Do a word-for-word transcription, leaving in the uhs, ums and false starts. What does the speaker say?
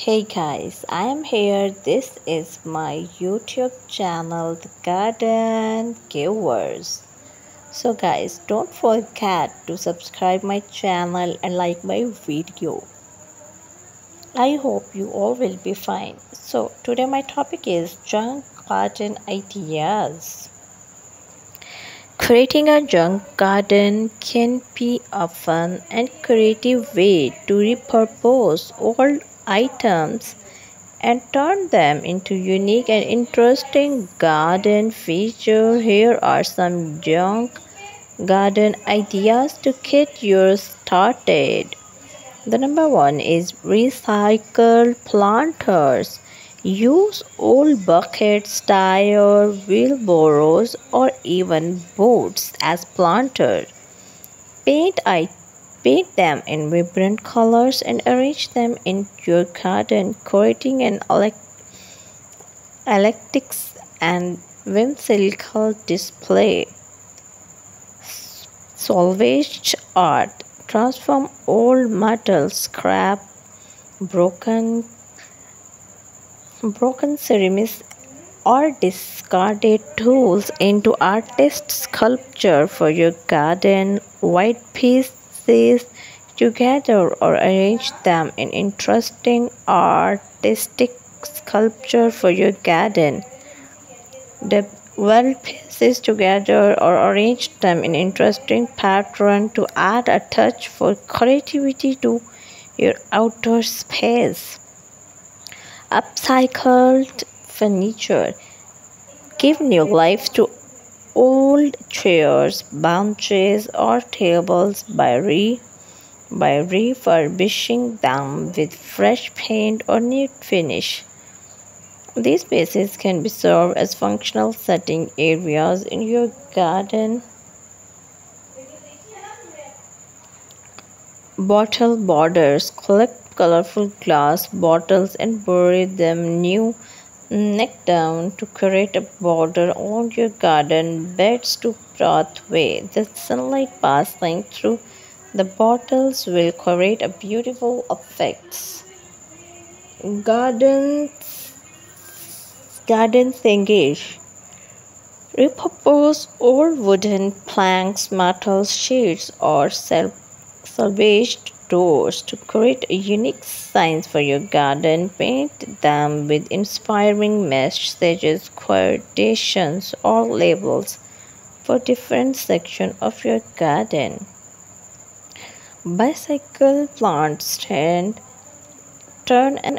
Hey guys, I am here. This is my YouTube channel, The Garden Givers. So guys, don't forget to subscribe my channel and like my video. I hope you all will be fine. So today my topic is junk garden ideas. Creating a junk garden can be a fun and creative way to repurpose old items and turn them into unique and interesting garden feature. Here are some junk garden ideas to get yours started. The number one is recycle planters. Use old buckets, tire, wheelbarrows or even boats as planters. Paint items. Paint them in vibrant colors and arrange them in your garden, creating an eclectic and whimsical display. Salvage art. Transform old metal, scrap, broken, broken ceramics or discarded tools into artist sculpture for your garden. White piece together or arrange them in interesting artistic sculpture for your garden. The weld pieces together or arrange them in interesting pattern to add a touch for creativity to your outdoor space. Upcycled furniture. Give new life to old chairs, benches, or tables by re by refurbishing them with fresh paint or new finish. These spaces can be served as functional setting areas in your garden. Bottle borders. Collect colorful glass bottles and bury them new. Neck down to create a border on your garden beds to pathway. The sunlight passing through the bottles will create a beautiful effect. Garden garden thingish. Repurpose old wooden planks, metal sheets, or salvaged doors to create a unique sign for your garden. Paint them with inspiring messages, quotations, or labels for different sections of your garden. Bicycle plant stand. Turn an